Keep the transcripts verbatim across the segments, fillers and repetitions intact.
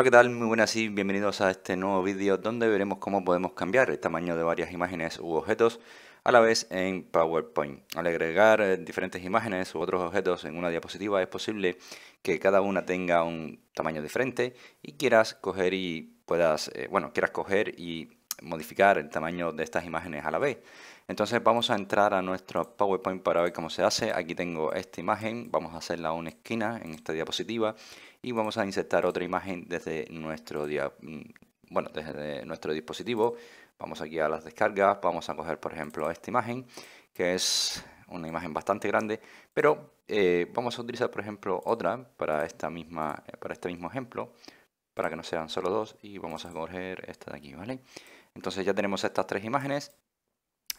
Hola, ¿qué tal? Muy buenas y bienvenidos a este nuevo vídeo donde veremos cómo podemos cambiar el tamaño de varias imágenes u objetos a la vez en PowerPoint. Al agregar diferentes imágenes u otros objetos en una diapositiva es posible que cada una tenga un tamaño diferente y quieras coger y puedas, eh, bueno, quieras coger y modificar el tamaño de estas imágenes a la vez. Entonces vamos a entrar a nuestro PowerPoint para ver cómo se hace. Aquí tengo esta imagen, vamos a hacerla a una esquina en esta diapositiva y vamos a insertar otra imagen desde nuestro dia... bueno, desde nuestro dispositivo. Vamos aquí a las descargas, vamos a coger por ejemplo esta imagen, que es una imagen bastante grande, pero eh, vamos a utilizar por ejemplo otra para esta misma para este mismo ejemplo, para que no sean solo dos, y vamos a coger esta de aquí, ¿vale? Entonces ya tenemos estas tres imágenes.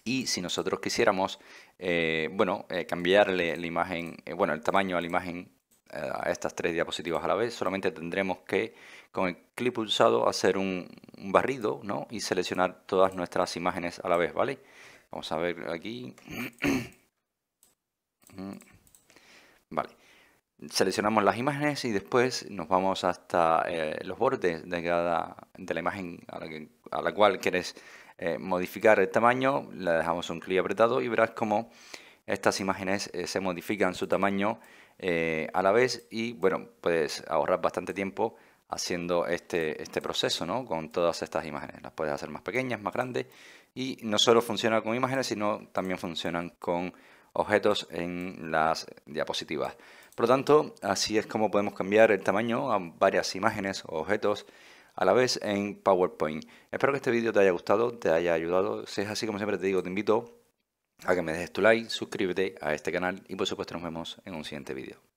Y si nosotros quisiéramos eh, bueno, eh, cambiarle la imagen, eh, bueno, el tamaño a la imagen eh, a estas tres diapositivas a la vez, solamente tendremos que con el clic pulsado hacer un, un barrido, ¿no? Y seleccionar todas nuestras imágenes a la vez, ¿vale? Vamos a ver aquí. Vale. Seleccionamos las imágenes y después nos vamos hasta eh, los bordes de cada de la imagen a la, que, a la cual quieres eh, modificar el tamaño. Le dejamos un clic apretado y verás cómo estas imágenes eh, se modifican su tamaño eh, a la vez. Y bueno, puedes ahorrar bastante tiempo haciendo este, este proceso, ¿no? Con todas estas imágenes. Las puedes hacer más pequeñas, más grandes. Y no solo funciona con imágenes, sino también funcionan con objetos en las diapositivas. Por lo tanto, así es como podemos cambiar el tamaño a varias imágenes o objetos a la vez en PowerPoint. Espero que este vídeo te haya gustado, te haya ayudado. Si es así, como siempre te digo, te invito a que me dejes tu like, suscríbete a este canal y por supuesto nos vemos en un siguiente vídeo.